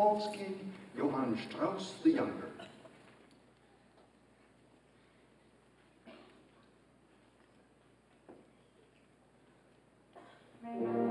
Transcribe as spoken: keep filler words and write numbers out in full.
Wolski, Johann Strauss the Younger. Thank you.